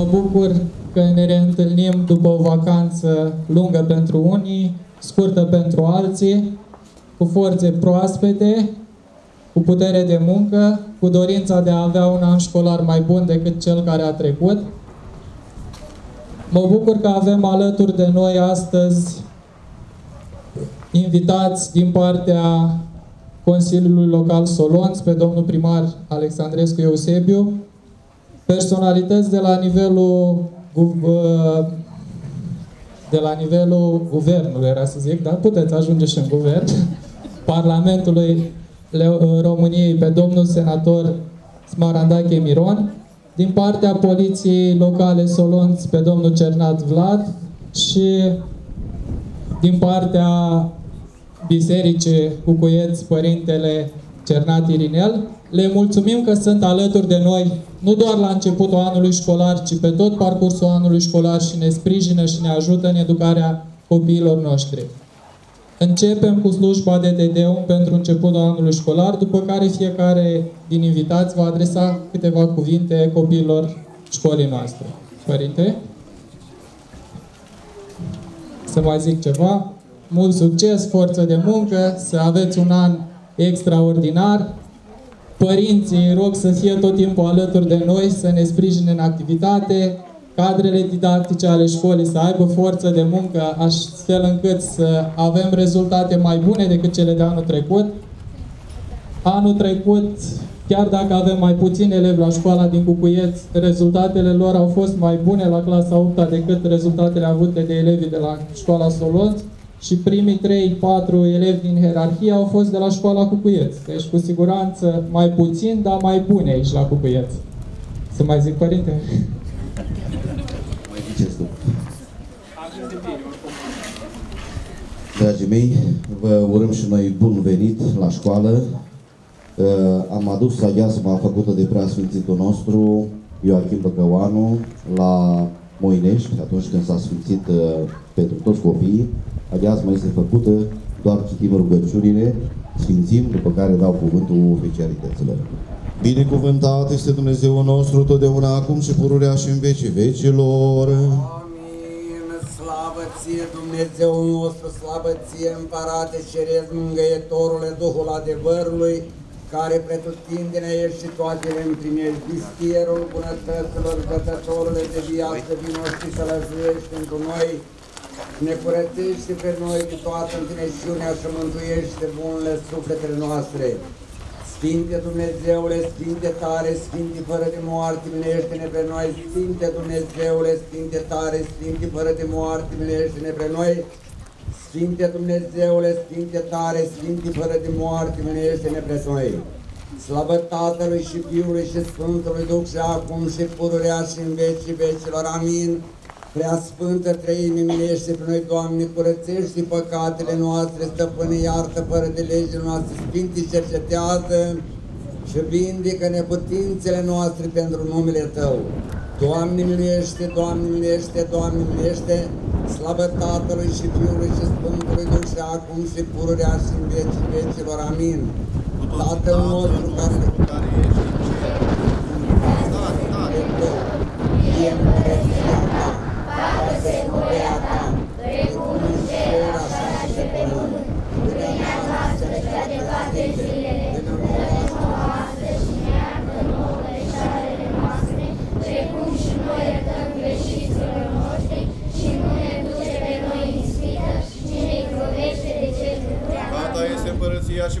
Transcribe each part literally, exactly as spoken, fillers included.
Mă bucur că ne reîntâlnim după o vacanță lungă pentru unii, scurtă pentru alții, cu forțe proaspete, cu putere de muncă, cu dorința de a avea un an școlar mai bun decât cel care a trecut. Mă bucur că avem alături de noi astăzi invitați din partea Consiliului Local Solonț pe domnul primar Alexandrescu Eusebiu, personalități de la nivelul de la nivelul guvernului, era să zic, dar puteți ajunge și în guvern, Parlamentului României pe domnul senator Smarandache Miron, din partea Poliției Locale Solonț pe domnul Cernat Vlad și din partea Bisericii Cucuieți Părintele Cernat Irinel. Le mulțumim că sunt alături de noi, nu doar la începutul anului școlar, ci pe tot parcursul anului școlar și ne sprijină și ne ajută în educarea copiilor noștri. Începem cu slujba de Te Deum pentru începutul anului școlar, după care fiecare din invitați va adresa câteva cuvinte copiilor școlii noastre. Părinte, să mai zic ceva. Mult succes, forță de muncă, să aveți un an extraordinar. Părinții, rog să fie tot timpul alături de noi, să ne sprijine în activitate. Cadrele didactice ale școlii să aibă forță de muncă, astfel încât să avem rezultate mai bune decât cele de anul trecut. Anul trecut, chiar dacă avem mai puțini elevi la școala din Cucuieți, rezultatele lor au fost mai bune la clasa a opta decât rezultatele avute de elevii de la școala Solonț. Și primii trei patru elevi din hierarhie au fost de la școala Cucuieți. Deci, cu siguranță, mai puțin, dar mai bune aici la Cucuieți. Să mai zic, părinte? Mai ziceți tu. Dragii mei, vă urăm și noi bun venit la școală. Am adus săgeasma făcută de preasfințitul nostru, Ioachim Băgăoanu, la Moinești, atunci când s-a sfințit pentru toți copiii. Aghiazma mai este făcută, doar citim rugăciunile, sfințim, după care dau cuvântul oficialităților. Binecuvântat este Dumnezeul nostru, totdeauna, acum și pururea și în vecii vecilor. Amin! Slavă ție, Dumnezeul nostru, slavă ție, Împărate Ceresc, Mângâietorule, Duhul adevărului, care pretutindene ești și toate le împlinești. Vistierul bunătăților, gătătorule de viață, vino și să lăzuiești pentru noi. Ne curățește pe noi cu toată întineșiunea și mântuiește bunele sufletele noastre. Sfinte Dumnezeule, Sfinte tare, Sfinte fără de moarte, minește-ne pe noi. Sfinte Dumnezeule, Sfinte tare, Sfinte fără de moarte, minește-ne pe noi. Sfinte Dumnezeule, Sfinte tare, Sfinte fără de moarte, minește-ne pe noi. Slavă Tatălui și Fiului și Sfântului Duh și acum și pururea și în vecii vecilor. Amin. Prea Sfântă Treime, minește pe noi, Doamne, curățește păcatele noastre, stăpâne, iartă fără de legile noastre, Sfinții cercetează și vindecă neputințele noastre pentru numele Tău. Doamne minește, Doamne minește, Doamne minește, slavă Tatălui și Fiului și Sfântului Duh și acum și pururea și în vecii vecilor. Amin. Tatăl nostru care ești în cer, fie curățenia Ta, facă-se voia Ta, precum în cer, așa și pe pământ, pâinea noastră cea de toate zilele, dă-ne-o noastră și ne iartă nouă greșelile noastre, precum și noi iertăm greșiților noștri, și nu ne duce pe noi în ispită, ci ne izbăvește de cel rău. A Ta este împărăția și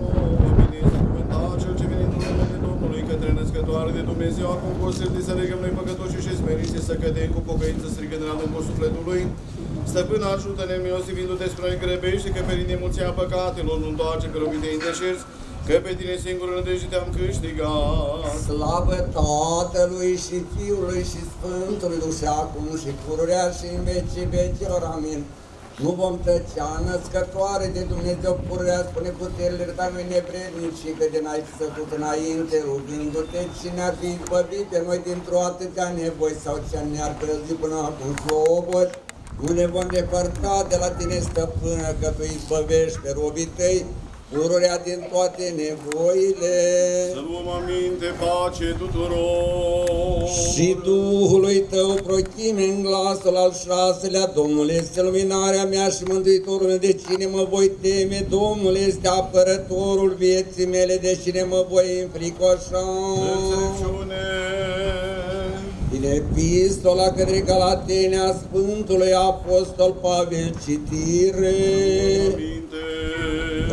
nouă, bine este cuvântat cel ce vine într-un numele Domnului. Către născătoare de Dumnezeu, acum posibili să legăm noi păcătoși și smeriți să cădem cu pocăință strigând la lungul sufletului. Stăpân, ajută-ne, milosivindu-te spre noi, grăbește, că pe mulția păcatelor nu întoarce pe rugii în deșert, că pe tine singur îndrăgi te-am câștigat. Slavă Tatălui și Fiului și Sfântului Duh și acum și pururea și în vecii vecilor. Amin. Nu vom tăcea, născătoare de Dumnezeu pururea, spune puterile tale nevrednici și că din aici să duc înainte, rugându-te cine ar fi izbăvit de noi dintr-o atâtea nevoi sau ce ne-ar crezi până acum cu obori. Nu ne vom depărta de la tine, stăpână, că tu izbăvești pe robii tăi pururea din toate nevoile. Să luăm aminte, pace tuturor! Și Duhului tău prochime în glasul al șaselea, Domnul este luminarea mea și mântuitorul, de cine mă voi teme, Domnul este apărătorul vieții mele, de cine mă voi înfricoșa. Din epistola către Galatenea Sfântului Apostol Pavel, citire.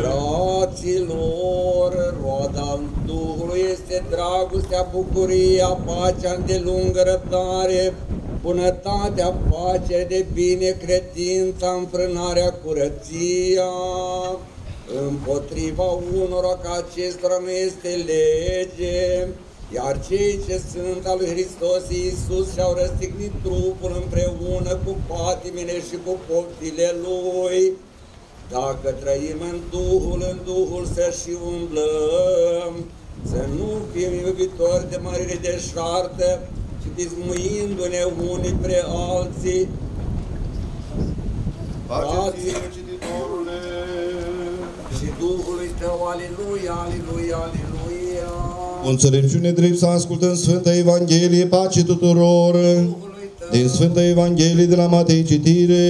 Fraților, roada Duhului este dragostea, bucuria, pacea îndelungă răbdare, bunătatea, pacea de bine, credința, înfrânarea, curăția. Împotriva unora ca acestora nu este lege, iar cei ce sunt al lui Hristos Iisus și-au răstignit trupul împreună cu patimile și cu poftile Lui. Dacă trăim în Duhul, în Duhul să și umblăm, să nu fim iubitori de mărire deșartă, ci dismuindu-ne unii pre alții. Faceți cititorule! Și Duhului tău, aleluia, aleluia, aleluia! Cu înțelepciune drept să ascultăm Sfânta Evanghelie, pace tuturor! Din Sfânta Evanghelie de la Matei, citire!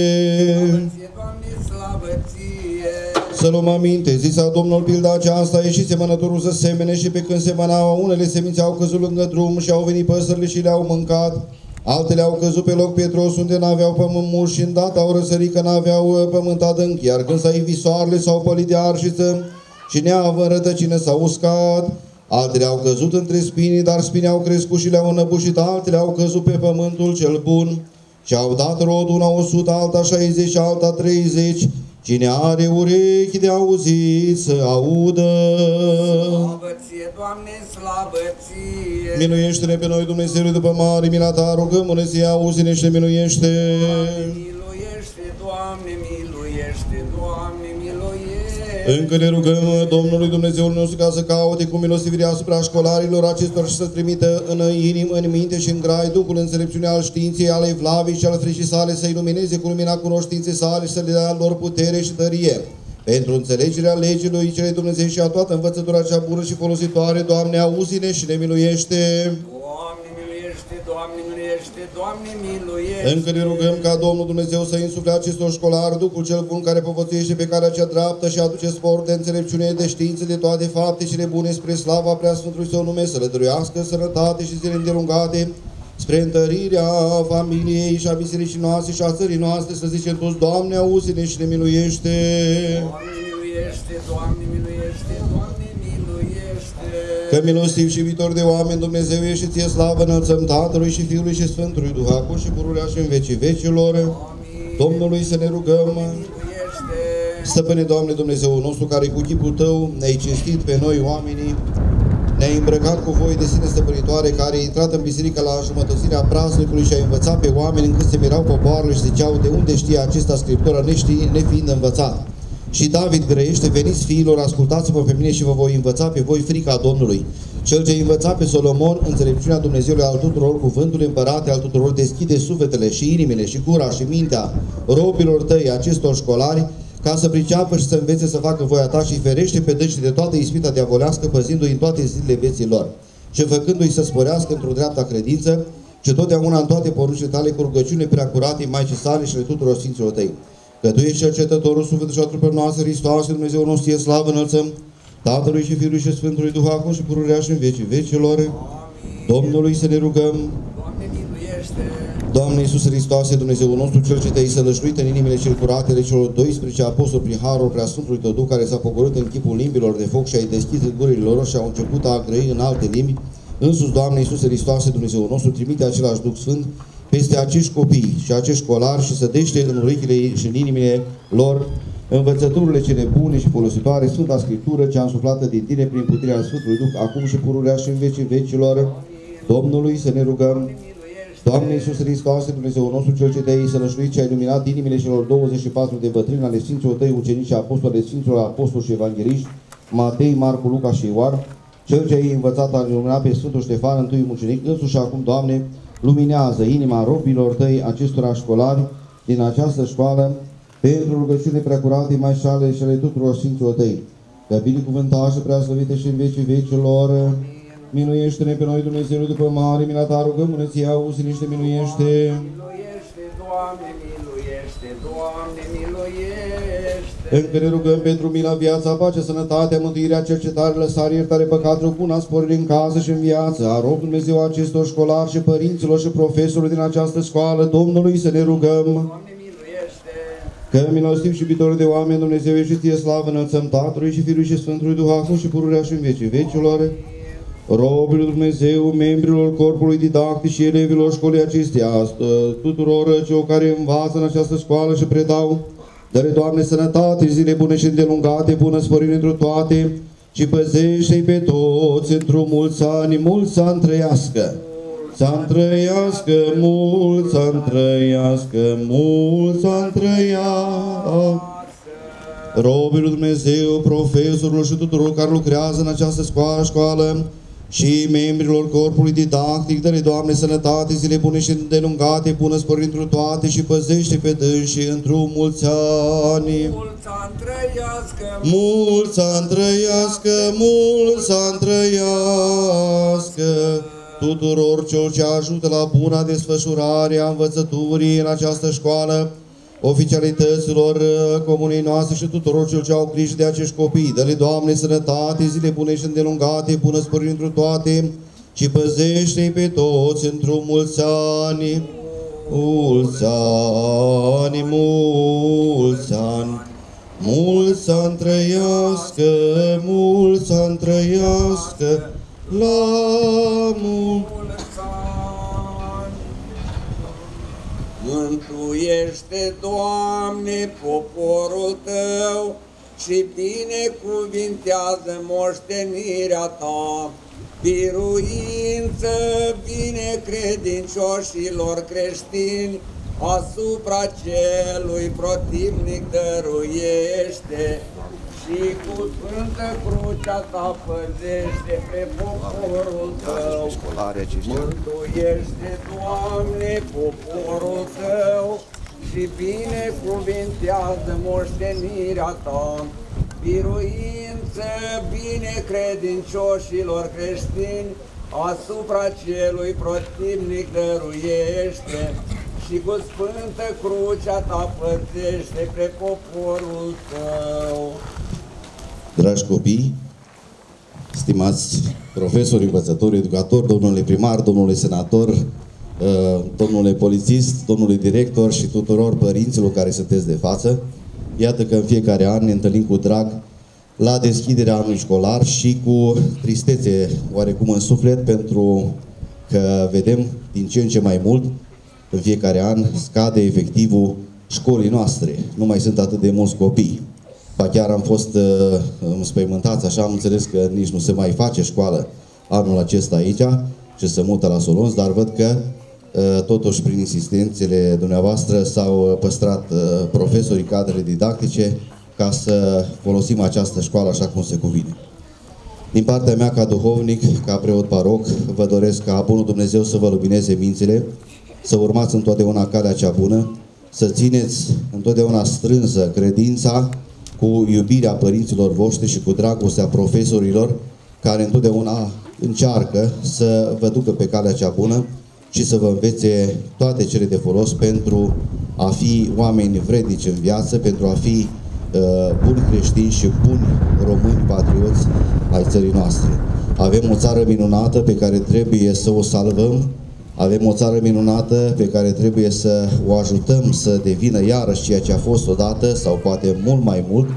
Să luăm aminte, zisa Domnul pilda aceasta, ieși semănătorul să semene și pe când semănau, unele semințe au căzut lângă drum și au venit păsările și le-au mâncat, altele au căzut pe loc pietros unde n-aveau pământ mult și îndată au răsărit că n-aveau pământ adânc, iar când s-a ivit soarele s-au pălit de arșiță și neavând rădăcină s-au uscat, altele au căzut între spini, dar spinii au crescut și le-au înăbușit, altele au căzut pe pământul cel bun și au dat rod una o sută, alta șaizeci și alta treizeci. Cine are urechi de auzit, să audă. Slavă ție, Doamne, slavă ție! Minuiește-ne pe noi, Dumnezeule, după mare mila ta, rugăm-ne să-i auzi-ne și ne minuiește. Doamne, miluiește, Doamne, miluiește, Doamne, miluiește! Încă ne rugăm Domnului Dumnezeul nostru ca să caute cu milostivire asupra școlarilor acestor și să trimită în inimă, în minte și în grai Duhul înțelepciunea al științei, ale evlavii și al fricii sale, să ilumineze cu lumina cunoștinței sale și să le dea lor putere și tărie. Pentru înțelegerea legilor cele Dumnezeu și a toată învățătura cea bună și folositoare, Doamne, auzi-ne și ne miluiește! Doamne miluiește, Doamne miluiește! Încă ne rugăm ca Domnul Dumnezeu să însufle acestor școlari Duhul cel bun care povățuiește pe calea cea dreaptă și aduce spor de înțelepciune, de știință, de toate fapte și de bune spre slava preasfântului Său nume, să le dăruiască sănătate și zile îndelungate spre întărirea familiei și a bisericii noastre și a țării noastre, să zicem toți, Doamne, auzi-ne și ne miluiește! Doamne miluiește, Doamne miluiește, Doamne miluiește! Că milostiv și iubitor de oameni, Dumnezeu, ești și ție slavă, înălțăm Tatălui și Fiului și Sfântului Duh, acum și pururea și în vecii vecilor. Amin. Domnului să ne rugăm. Stăpâne, Doamne, Dumnezeul nostru, care cu chipul Tău ne-ai cinstit pe noi oamenii, ne-ai îmbrăcat cu voi de sine stăpânitoare, care ai intrat în biserică la jumătățirea praznicului și ai învățat pe oameni încât se mirau popoarele și ziceau de unde știe acesta Scriptura, neștii, nefiind învățat. Și David grăiește, veniți fiilor, ascultați-vă pe mine și vă voi învăța pe voi frica Domnului. Cel ce învăța pe Solomon înțelepciunea Dumnezeului al tuturor, cuvântul împărate al tuturor, deschide sufletele și inimile și gura și mintea robilor tăi, acestor școlari, ca să priceapă și să învețe să facă voia ta și ferește pe dânsii de toată ispita diavolească, păzindu-i în toate zilele vieții lor și făcându-i să sporească într-o dreapta credință și totdeauna în toate poruncile tale cu rugăciune prea curate, Maicii sale și ale tuturor sfinților tăi. Că Tu ești cercetătorul sufletului și a trupelor noastre, Hristoase, Dumnezeu nostru, e slavă, înălțăm Tatălui și Fiului și Sfântului Duh, acum și pururea și în vecii vecilor. Amin. Domnului să ne rugăm. Doamne, miluiește! Doamne Iisus Hristoase, Dumnezeu nostru, Cel ce Te-ai sălășluit în inimile cel curatele celor doisprezece apostoli prin harul preasfântului Tău, care s-a pogorât în chipul limbilor de foc și ai deschis gurile lor și au început a grăi în alte limbi, însuși, Doamne Iisus Hristoase, Dumnezeu nostru, trimite același Duh Sfânt peste acești copii și acești școlari și sădește în urechile și în inimile lor învățăturile cele bune și folositoare, Sfânta Scriptură, cea însuflată din Tine prin puterea Sfântului Duh, acum și pururea și în vecii vecilor. Domnului să ne rugăm. Doamne Iisuse Hristoase, Dumnezeu nostru, Cel ce te-ai sălășluit și ai luminat inimile celor douăzeci și patru de bătrâni ale Sfinților Tăi ucenici, apostoli, ale Sfinților apostoli și evangheliști, Matei, Marcu, Luca și Ioan, Cel ce ai învățat a luminat pe Sfântul Ștefan, întâi mucenic, însuși acum, Doamne, luminează inima robilor Tăi, acestora școlari din această școală, pentru rugăciune preacurate, maișale și ale tuturor Sfinților Tăi. Te-a binecuvântat și preaslăvite și în vecii vecilor. Minuiește-ne pe noi, Dumnezeu, după mare mila Ta, rugăm, bunăție, auzi, niște minuiește. Miluiește, Doamne, miluiește, Doamne, miluiește. Încă ne rugăm pentru mila, viața, pacea, sănătatea, mântuirea, cercetare, lăsare, iertare, păcaturi, bună, sporire în casă și în viață. A rog Dumnezeu acestor școlari și părinților și profesorilor din această școală, Domnului să ne rugăm. Doamne, miluiește. Că milostiv și iubitor de oameni, Dumnezeu, ești ție slavă, înălțăm Tatălui și Fiului și Sfântului Duh, acum și pururea și în vecii vecilor. Robilor Dumnezeu, membrilor corpului didactic și elevilor școlii acesteia, tuturor celor care învață în această școală și predau, dă-le, Doamne, sănătate, zile bune și îndelungate, bună sporire întru toate și păzește-i pe toți într-o mulți ani, mulți să întrăiască, să întrăiască, mulți să întrăiască, mulți să întrăiască. Robii lui Dumnezeu, profesorilor și tuturor care lucrează în această școală, școală și membrilor corpului didactic, dă-le, Doamne, sănătate, zile bune și îndelungate, bună sporire întru toate și păzește pe dânsi într-o mulți ani. Mulți să-mi trăiască, mulți să-mi trăiască, mulți să-mi trăiască tuturor celor ce ajută la buna desfășurare a învățăturii în această școală, oficialităților comunei noastre și tuturor celor ce au grijă de acești copii. Dă-le, Doamne, sănătate, zile bune și îndelungate, bună sporire întru toate și păzește-i pe toți într-o mulți ani, mulți ani, mulți ani, mulți să-mi trăiască, mulți să-mi trăiască, la mulți. Mântuiește, Doamne, poporul Tău și binecuvintează moștenirea Ta, biruință bine credincioșilor creștini, asupra celui protivnic dăruiește și cu Sfântă Crucea Ta păzește pe poporul Tău. Mântuiește, Doamne, poporul Tău și binecuvintează moștenirea Ta, biruință binecredincioșilor creștini, asupra celui protivnic dăruiește și cu Sfântă Crucea Ta păzește pe poporul Tău. Dragi copii, stimați profesori, învățători, educatori, domnule primar, domnule senator, domnule polițist, domnule director și tuturor părinților care sunteți de față, iată că în fiecare an ne întâlnim cu drag la deschiderea anului școlar și cu tristețe oarecum în suflet, pentru că vedem din ce în ce mai mult, în fiecare an, scade efectivul școlii noastre. Nu mai sunt atât de mulți copii. Pa chiar am fost uh, spăimântați, așa am înțeles că nici nu se mai face școală anul acesta aici și se mută la Solonț, dar văd că uh, totuși prin insistențele dumneavoastră s-au păstrat uh, profesorii, cadrele didactice, ca să folosim această școală așa cum se cuvine. Din partea mea, ca duhovnic, ca preot paroc, vă doresc ca bunul Dumnezeu să vă lumineze mințile, să urmați întotdeauna calea cea bună, să țineți întotdeauna strânsă credința, cu iubirea părinților voștri și cu dragostea profesorilor, care întotdeauna încearcă să vă ducă pe calea cea bună și să vă învețe toate cele de folos pentru a fi oameni vrednici în viață, pentru a fi uh, buni creștini și buni români patrioți ai țării noastre. Avem o țară minunată pe care trebuie să o salvăm, avem o țară minunată pe care trebuie să o ajutăm să devină iarăși ceea ce a fost odată sau poate mult mai mult,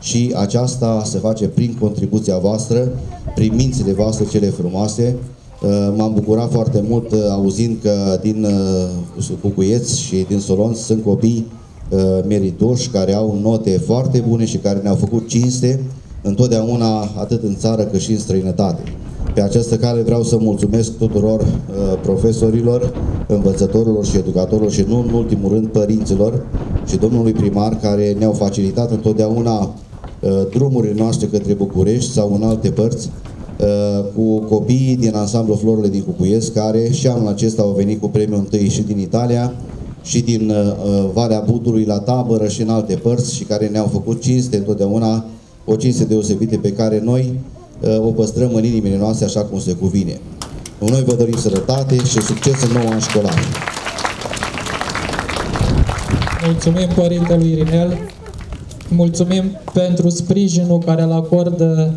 și aceasta se face prin contribuția voastră, prin mințile voastre cele frumoase. M-am bucurat foarte mult auzind că din Cucuieți și din Solonț sunt copii meritoși care au note foarte bune și care ne-au făcut cinste întotdeauna, atât în țară cât și în străinătate. Pe această cale vreau să mulțumesc tuturor uh, profesorilor, învățătorilor și educatorilor și, nu în ultimul rând, părinților și domnului primar, care ne-au facilitat întotdeauna uh, drumurile noastre către București sau în alte părți, uh, cu copiii din Ansamblu Florile din Cucuieți, care și anul acesta au venit cu premiul întâi și din Italia, și din uh, Valea Budului la tabără și în alte părți, și care ne-au făcut cinste întotdeauna, o cinste deosebită pe care noi uh, o păstrăm în inimile noastre așa cum se cuvine. Noi vă dorim sănătate și succes în noua an școlară. Mulțumim părintelui Irinel, mulțumim pentru sprijinul care îl acordă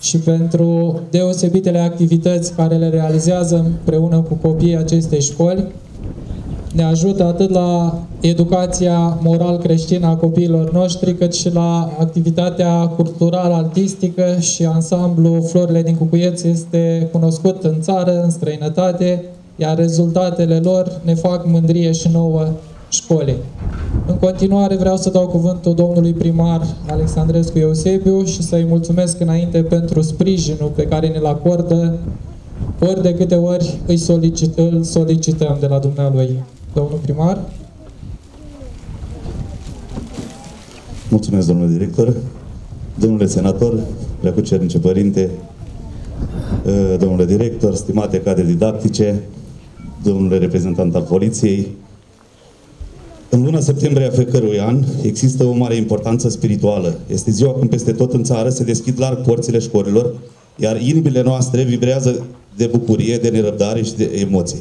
și pentru deosebitele activități care le realizează împreună cu copiii acestei școli. Ne ajută atât la educația moral-creștină a copiilor noștri, cât și la activitatea cultural-artistică, și ansamblu Florile din Cucuieți este cunoscut în țară, în străinătate, iar rezultatele lor ne fac mândrie și nouă școlii. În continuare vreau să dau cuvântul domnului primar Alexandrescu Eusebiu și să-i mulțumesc înainte pentru sprijinul pe care ne-l acordă ori de câte ori îi solicit, îl solicităm de la dumnealui. Domnul primar. Mulțumesc, domnule director, domnule senator, preacucernice părinte, domnule director, stimate cadre didactice, domnule reprezentant al poliției. În luna septembrie a fiecărui an există o mare importanță spirituală. Este ziua când peste tot în țară se deschid larg porțile școlilor, iar inimile noastre vibrează de bucurie, de nerăbdare și de emoție.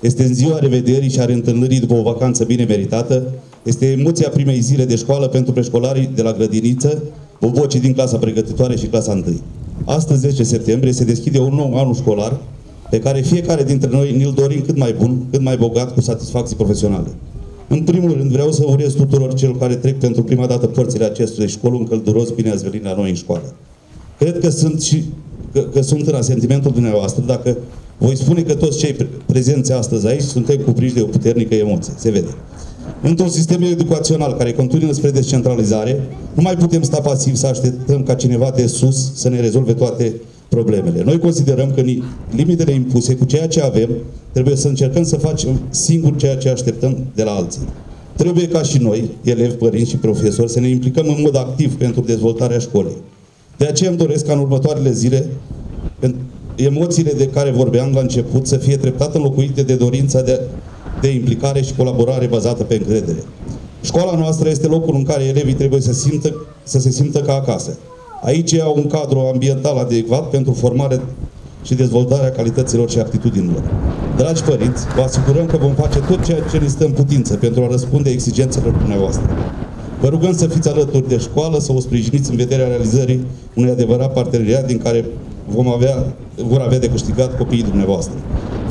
Este în ziua revederii și a reîntâlnirii după o vacanță bine meritată, este emoția primei zile de școală pentru preșcolarii de la grădiniță, bobocii din clasa pregătitoare și clasa întâi. Astăzi, zece septembrie, se deschide un nou an școlar pe care fiecare dintre noi ne-l dorim cât mai bun, cât mai bogat, cu satisfacții profesionale. În primul rând, vreau să urez tuturor celor care trec pentru prima dată porțile acestui școli un călduros bine ați venit la noi în școală. Cred că sunt și Că, că sunt în asentimentul dumneavoastră, dacă voi spune că toți cei prezenți astăzi aici suntem cuprinși de o puternică emoție, se vede. Într-un sistem educațional care continuă spre descentralizare, nu mai putem sta pasivi să așteptăm ca cineva de sus să ne rezolve toate problemele. Noi considerăm că limitele impuse cu ceea ce avem, trebuie să încercăm să facem singur ceea ce așteptăm de la alții. Trebuie ca și noi, elevi, părinți și profesori, să ne implicăm în mod activ pentru dezvoltarea școlii. De aceea îmi doresc ca în următoarele zile emoțiile de care vorbeam la început să fie treptat înlocuite de dorința de, de implicare și colaborare bazată pe încredere. Școala noastră este locul în care elevii trebuie să, simtă, să se simtă ca acasă. Aici au un cadru ambiental adecvat pentru formarea și dezvoltarea calităților și aptitudinilor. Dragi părinți, vă asigurăm că vom face tot ceea ce ne stă în putință pentru a răspunde exigențelor dumneavoastră. Vă rugăm să fiți alături de școală, să o sprijiniți în vederea realizării unui adevărat parteneriat din care vom avea, vor avea de câștigat copiii dumneavoastră.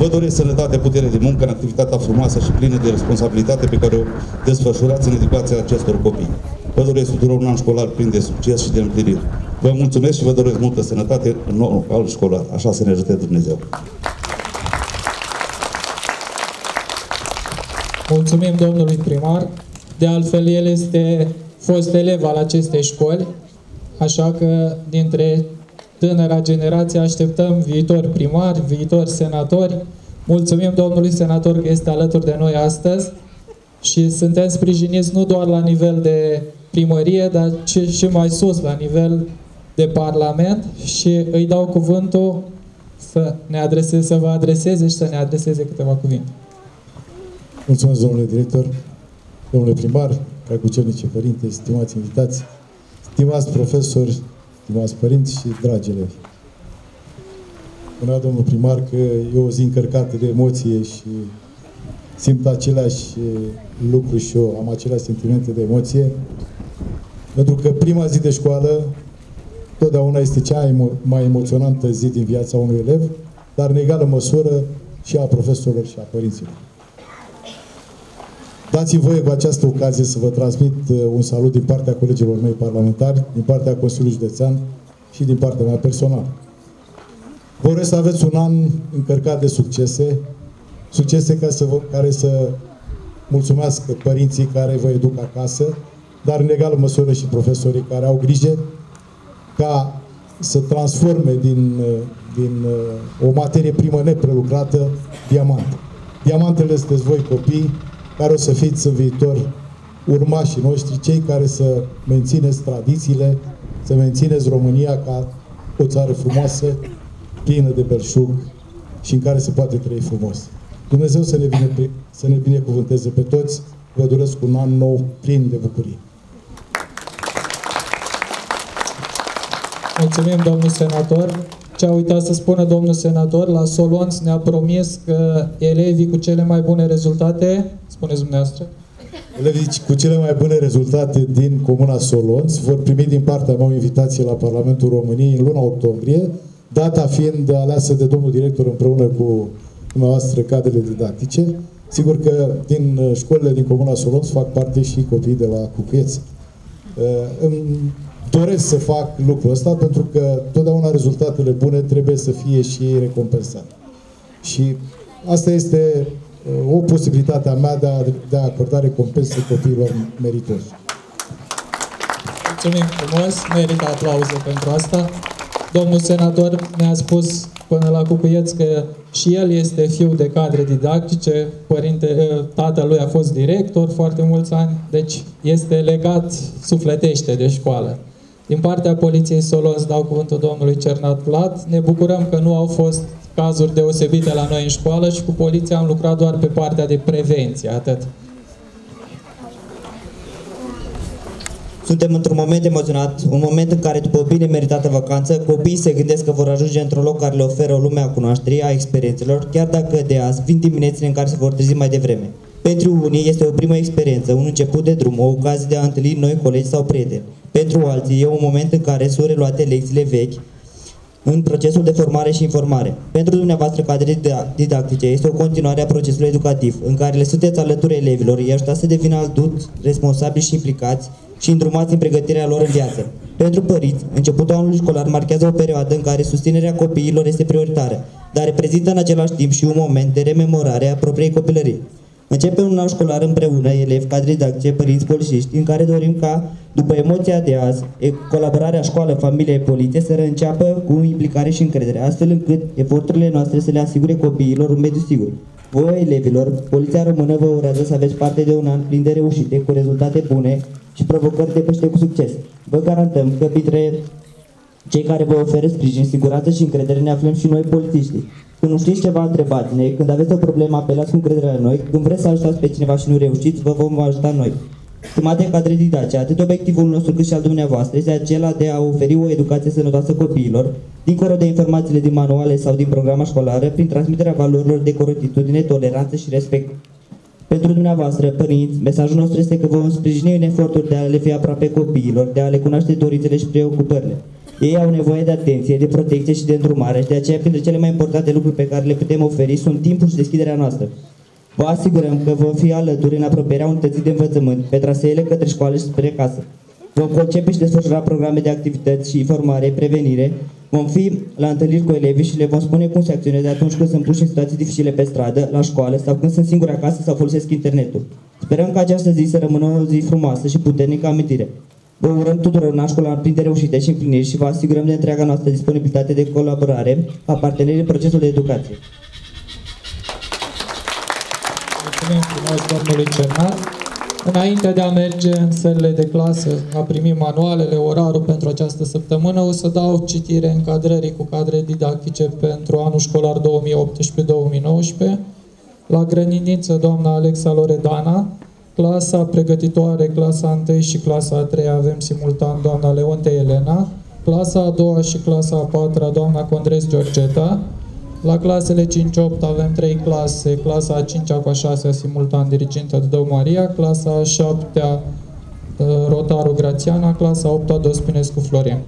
Vă doresc sănătate, putere de muncă în activitatea frumoasă și plină de responsabilitate pe care o desfășurați în educația acestor copii. Vă doresc tuturor un an școlar plin de succes și de împlinire. Vă mulțumesc și vă doresc multă sănătate în nou an școlar. Așa să ne ajute Dumnezeu. Mulțumim domnului primar. De altfel, el este fost elev al acestei școli, așa că dintre tânăra generație așteptăm viitori primari, viitori senatori. Mulțumim domnului senator că este alături de noi astăzi și suntem sprijiniți nu doar la nivel de primărie, dar și mai sus, la nivel de parlament, și îi dau cuvântul să ne adreseze, să vă adreseze și să ne adreseze câteva cuvinte. Mulțumesc, domnule director, domnule primar, preacucernice părinte, stimați invitați, stimați profesori, stimați părinți și dragi elevi. Spunea domnul primar că e o zi încărcată de emoție și simt aceleași lucruri și eu, am aceleași sentimente de emoție, pentru că prima zi de școală totdeauna este cea emo mai emoționantă zi din viața unui elev, dar în egală măsură și a profesorilor și a părinților. Dați-mi voie cu această ocazie să vă transmit un salut din partea colegilor mei parlamentari, din partea Consiliului Județean și din partea mea personală. Vă urez să aveți un an încărcat de succese, succese ca să vă, care să mulțumească părinții care vă educ acasă, dar în egală măsură și profesorii care au grijă ca să transforme din, din o materie primă neprelucrată diamant. Diamantele sunteți voi, copii, care o să fiți în viitor urmașii noștri, cei care să mențineți tradițiile, să mențineți România ca o țară frumoasă, plină de belșug și în care se poate trăi frumos. Dumnezeu să ne, bine, să ne binecuvânteze pe toți. Vă doresc un an nou plin de bucurie. Mulțumim, domnul senator. Ce a uitat să spună domnul senator, la Solonț ne-a promis că elevii cu cele mai bune rezultate, spuneți dumneavoastră? Elevii cu cele mai bune rezultate din Comuna Solonț vor primi din partea mea o invitație la Parlamentul României în luna octombrie, data fiind aleasă de domnul director împreună cu dumneavoastră cadrele didactice. Sigur că din școlile din Comuna Solonț fac parte și copiii de la Cucuieți. Îmi doresc să fac lucrul ăsta pentru că totdeauna rezultatele bune trebuie să fie și recompensate. Și asta este o posibilitate a mea de a, de a acorda recompense copiilor meritoși. Mulțumim frumos, merită aplauze pentru asta. Domnul senator ne-a spus până la Cucuieți că și el este fiu de cadre didactice, părinte, tatălui a fost director foarte mulți ani, deci este legat sufletește de școală. Din partea Poliției Solonț dau cuvântul domnului Cernat Vlad. Ne bucurăm că nu au fost cazuri deosebite la noi în școală și cu poliția am lucrat doar pe partea de prevenție, atât. Suntem într-un moment emoționat, un moment în care, după bine meritată vacanță, copiii se gândesc că vor ajunge într-un loc care le oferă o lume a cunoașterii, a experiențelor, chiar dacă de azi vin diminețile în care se vor trezi mai devreme. Pentru unii este o primă experiență, un început de drum, o ocazie de a întâlni noi colegi sau prieteni. Pentru alții e un moment în care sunt reluate lecțiile vechi în procesul de formare și informare. Pentru dumneavoastră, cadre didactice, este o continuare a procesului educativ, în care le sunteți alături elevilor, i-aș da să devină adulți, responsabili și implicați, și îndrumați în pregătirea lor în viață. Pentru părinți, începutul anului școlar marchează o perioadă în care susținerea copiilor este prioritară, dar reprezintă în același timp și un moment de rememorare a propriei copilării. Începe un an școlar împreună, elevi, cadre didactice, părinți, polițiști, în care dorim ca, după emoția de azi, colaborarea școală, familie, poliție să reînceapă cu implicare și încredere, astfel încât eforturile noastre să le asigure copiilor un mediu sigur. Voi, elevilor, Poliția Română vă urează să aveți parte de un an plin de reușite, cu rezultate bune și provocări depășite cu succes. Vă garantăm că printre cei care vă oferă sprijin, siguranță și încredere ne aflăm și noi, polițiștii. Când nu știți ceva, întrebați-ne. Când aveți o problemă, apelați cu încredere la noi. Când vreți să ajutați pe cineva și nu reușiți, vă vom ajuta noi. Stimate cadre didactice, atât obiectivul nostru cât și al dumneavoastră este acela de a oferi o educație sănătoasă copiilor, dincolo de informațiile din manuale sau din programa școlară, prin transmiterea valorilor de corectitudine, toleranță și respect. Pentru dumneavoastră, părinți, mesajul nostru este că vom sprijini în efortul de a le fi aproape copiilor, de a le cunoaște dorințele și preocupările. Ei au nevoie de atenție, de protecție și de îndrumare și de aceea, printre cele mai importante lucruri pe care le putem oferi sunt timpul și deschiderea noastră. Vă asigurăm că vom fi alături în apropierea unității de învățământ, pe traseele către școală și spre casă. Vom concepe și desfășura programe de activități și informare, prevenire, vom fi la întâlniri cu elevii și le vom spune cum se acționeze atunci când sunt puși în situații dificile pe stradă, la școală sau când sunt singuri acasă sau folosesc internetul. Sperăm că această zi să rămână o zi frumoasă și puternică amintire. Vă urăm tuturor un an școlar plin de reușite și împliniri și vă asigurăm de întreaga noastră disponibilitate de colaborare ca parteneri în procesul de educație. Mulțumim frumos domnului Cernat. Înainte de a merge în sălile de clasă, a primi manualele, orarul pentru această săptămână, o să dau citire încadrării cu cadre didactice pentru anul școlar două mii optsprezece două mii nouăsprezece. La grădiniță, doamna Alexa Loredana, clasa pregătitoare, clasa a întâia și clasa a treia avem simultan doamna Leonte Elena, clasa a doua și clasa a patra doamna Condres Giorgeta. La clasele cinci opt avem trei clase, clasa a cincea cu a șasea simultan dirigintă Dudău Maria, clasa a șaptea Rotaru Grațiana, clasa a opta Dospinescu Florian.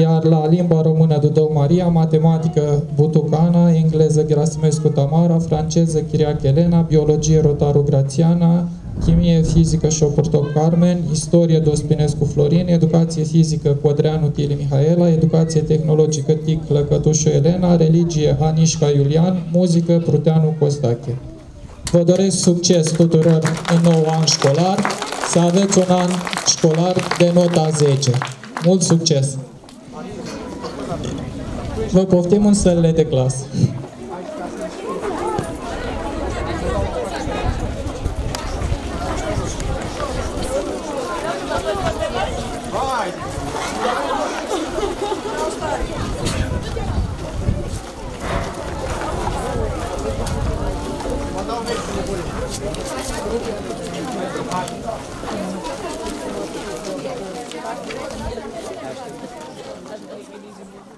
Iar la limba română Dudău Maria, matematică Butucana, engleză Grasimescu Tamara, franceză Chiriac Elena, biologie Rotaru Grațiana, chimie fizică Șoportoc Carmen, istorie Dospinescu Florin, educație fizică Codreanu Tili Mihaela, educație tehnologică T I C Lăcătușo Elena, religie Hanișca Iulian, muzică Pruteanu Costache. Vă doresc succes tuturor în nou an școlar, să aveți un an școlar de nota zece. Mult succes! Vă poftim în sălile de clasă. Thank you.